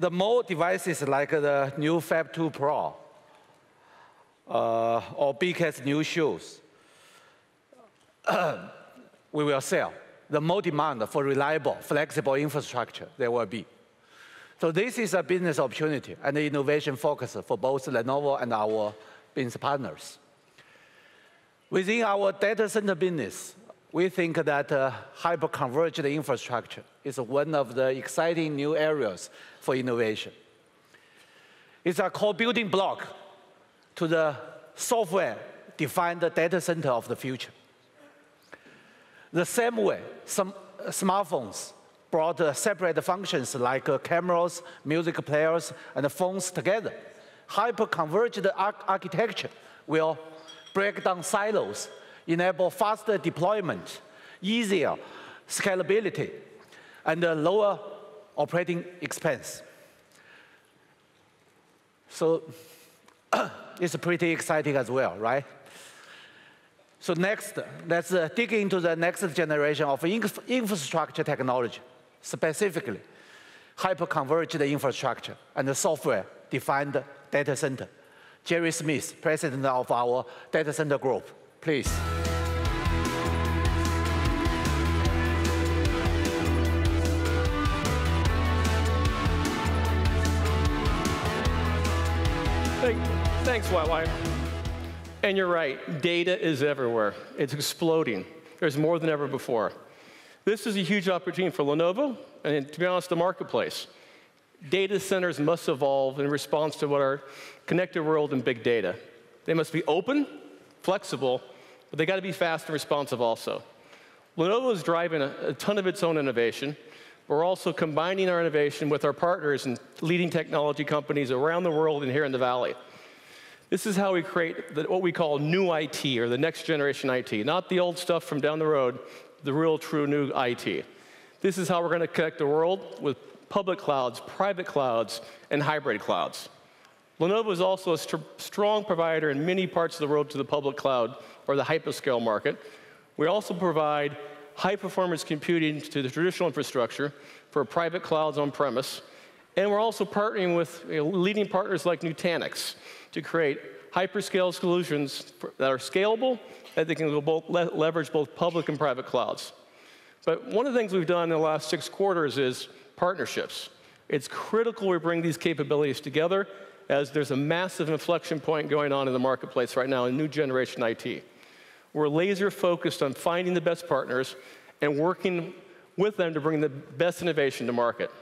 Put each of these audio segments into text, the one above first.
the more devices like the new Fab 2 Pro or BK's new shoes we will sell, the more demand for reliable, flexible infrastructure there will be. So this is a business opportunity and an innovation focus for both Lenovo and our business partners. Within our data center business, we think that hyperconverged infrastructure is one of the exciting new areas for innovation. It's a core building block to the software defined data center of the future. The same way some smartphones brought separate functions like cameras, music players, and phones together, hyperconverged architecture will break down silos, enable faster deployment, easier scalability, and a lower operating expense. So it's pretty exciting as well, right? So next, let's dig into the next generation of infrastructure technology, specifically hyperconverged infrastructure and the software-defined data center. Gerry Smith, president of our Data Center Group, please. Thanks, YY. And you're right, data is everywhere. It's exploding. There's more than ever before. This is a huge opportunity for Lenovo and, to be honest, the marketplace. Data centers must evolve in response to what our connected world and big data. They must be open, flexible, but they got to be fast and responsive also. Lenovo is driving a ton of its own innovation. We're also combining our innovation with our partners and leading technology companies around the world and here in the Valley. This is how we create what we call new IT, or the next generation IT, not the old stuff from down the road, the real true new IT. This is how we're going to connect the world with public clouds, private clouds, and hybrid clouds. Lenovo is also a strong provider in many parts of the world to the public cloud, or the hyperscale market. We also provide high-performance computing to the traditional infrastructure for private clouds on-premise. And we're also partnering with leading partners like Nutanix to create hyperscale solutions that are scalable, that they can leverage both public and private clouds. But one of the things we've done in the last 6 quarters is partnerships. It's critical we bring these capabilities together, as there's a massive inflection point going on in the marketplace right now in new generation IT. We're laser focused on finding the best partners and working with them to bring the best innovation to market.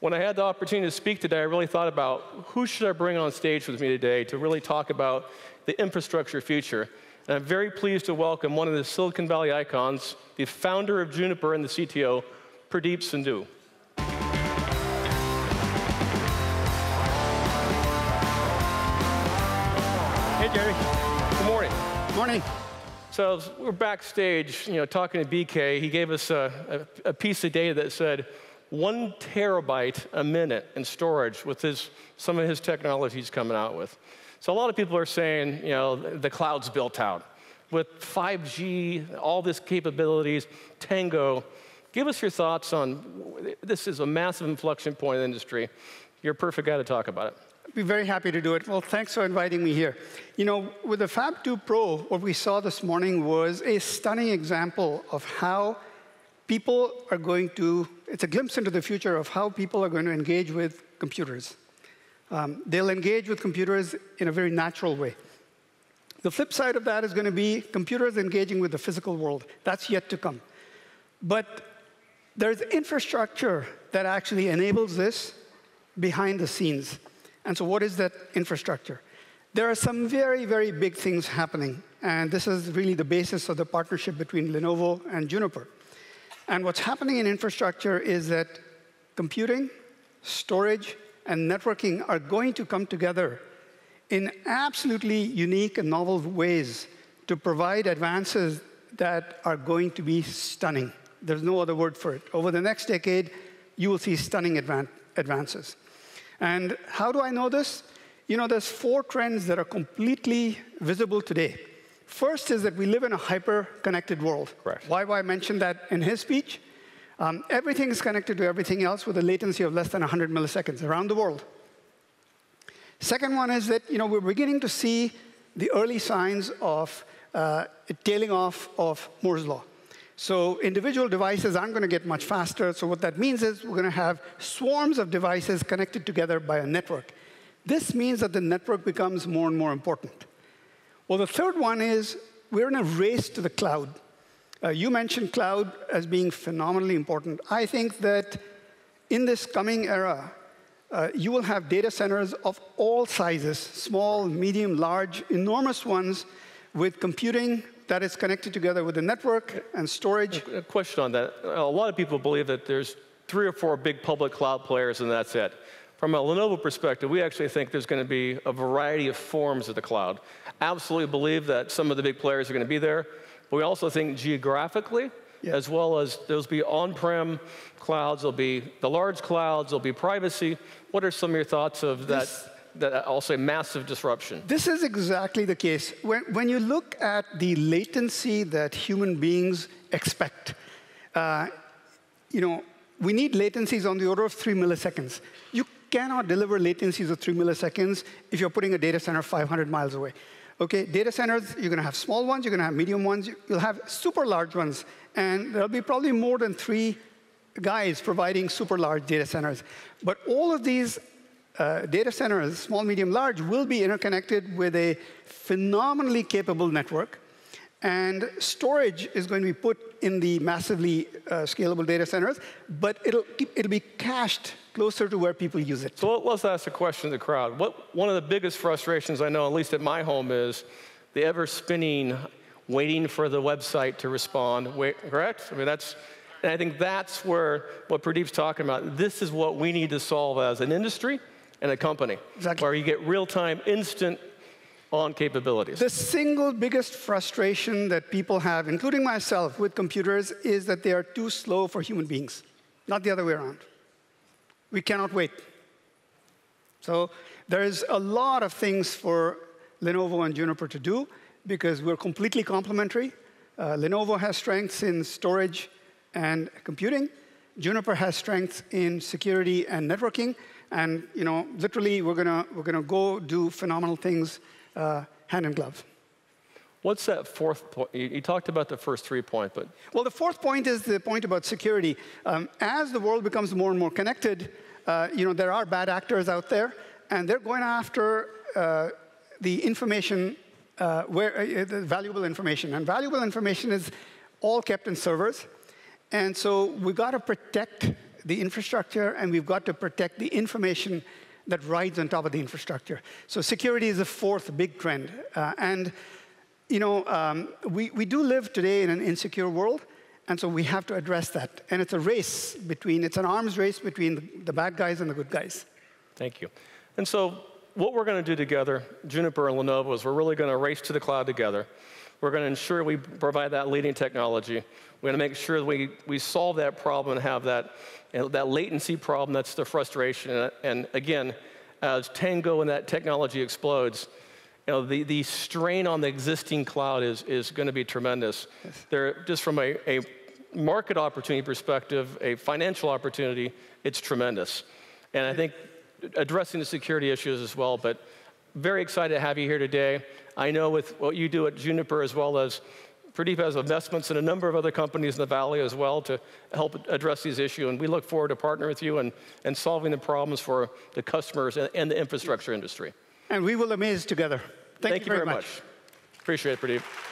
When I had the opportunity to speak today, I really thought about who should I bring on stage with me today to really talk about the infrastructure future. And I'm very pleased to welcome one of the Silicon Valley icons, the founder of Juniper and the CTO, Pradeep Sindhu. Hey, Gerry. Good morning. Good morning. So we're backstage, talking to BK. He gave us a piece of data that said 1 terabyte a minute in storage with some of his technologies coming out with. So a lot of people are saying, the cloud's built out. With 5G, all these capabilities, Tango, give us your thoughts on, this is a massive inflection point in the industry. You're a perfect guy to talk about it. I'd be very happy to do it. Well, thanks for inviting me here. With the Fab 2 Pro, what we saw this morning was a stunning example of how people are going to, it's a glimpse into the future of how people are going to engage with computers. They'll engage with computers in a very natural way. The flip side of that is going to be computers engaging with the physical world. That's yet to come. But there's infrastructure that actually enables this behind the scenes. And so what is that infrastructure? There are some very, very big things happening. And this is really the basis of the partnership between Lenovo and Juniper. And what's happening in infrastructure is that computing, storage, and networking are going to come together in absolutely unique and novel ways to provide advances that are going to be stunning. There's no other word for it. Over the next decade, you will see stunning advances. And how do I know this? There's 4 trends that are completely visible today. First is that we live in a hyper-connected world. Correct. YY mentioned that in his speech. Everything is connected to everything else with a latency of less than 100 milliseconds around the world. Second one is that we're beginning to see the early signs of tailing off of Moore's Law. So individual devices aren't going to get much faster. So what that means is we're going to have swarms of devices connected together by a network. This means that the network becomes more and more important. Well, the third one is we're in a race to the cloud. You mentioned cloud as being phenomenally important. I think that in this coming era, you will have data centers of all sizes, small, medium, large, enormous ones, with computing that is connected together with the network and storage. A question on that. A lot of people believe that there's 3 or 4 big public cloud players, and that's it. From a Lenovo perspective, we actually think there's going to be a variety of forms of the cloud. Absolutely believe that some of the big players are going to be there. But we also think geographically, as well as there'll be on-prem clouds, there'll be the large clouds, there'll be privacy. What are some of your thoughts of that I'll say massive disruption? This is exactly the case. When you look at the latency that human beings expect, we need latencies on the order of 3 milliseconds. You cannot deliver latencies of 3 milliseconds if you're putting a data center 500 miles away. Okay, data centers, you're going to have small ones, you're going to have medium ones, you'll have super large ones. And there'll be probably more than 3 guys providing super large data centers. But all of these data centers, small, medium, large, will be interconnected with a phenomenally capable network. And storage is going to be put in the massively scalable data centers, but it'll be cached closer to where people use it. So let's ask a question to the crowd. One of the biggest frustrations I know, at least at my home, is the ever-spinning, waiting for the website to respond. Correct? I mean, and I think that's where what Pradeep's talking about. This is what we need to solve as an industry and a company, exactly, where you get real-time, instant on capabilities. The single biggest frustration that people have, including myself, with computers is that they are too slow for human beings, not the other way around. We cannot wait. So there is a lot of things for Lenovo and Juniper to do because we're completely complementary. Lenovo has strengths in storage and computing. Juniper has strengths in security and networking. And literally, we're gonna go do phenomenal things hand in glove. What's that fourth point? You talked about the first 3 points, but... Well, the fourth point is the point about security. As the world becomes more and more connected, there are bad actors out there, and they're going after the information, the valuable information. And valuable information is all kept in servers. And so we've got to protect the infrastructure, and we've got to protect the information that rides on top of the infrastructure. So security is the fourth big trend. We do live today in an insecure world, and so we have to address that. And it's a race between, it's an arms race between the bad guys and the good guys. Thank you. And so what we're going to do together, Juniper and Lenovo, is we're really going to race to the cloud together. We're going to ensure we provide that leading technology. We're going to make sure that we solve that problem and have that latency problem. That's the frustration. And again, as Tango and that technology explodes, the strain on the existing cloud is going to be tremendous. Yes. Just from a market opportunity perspective, a financial opportunity, it's tremendous. And I think addressing the security issues as well, but very excited to have you here today. I know with what you do at Juniper, as well as Pradeep has investments in a number of other companies in the Valley as well to help address these issues. And we look forward to partnering with you and solving the problems for the customers and the infrastructure industry. And we will amaze together. Thank you very much. Appreciate it, Pradeep.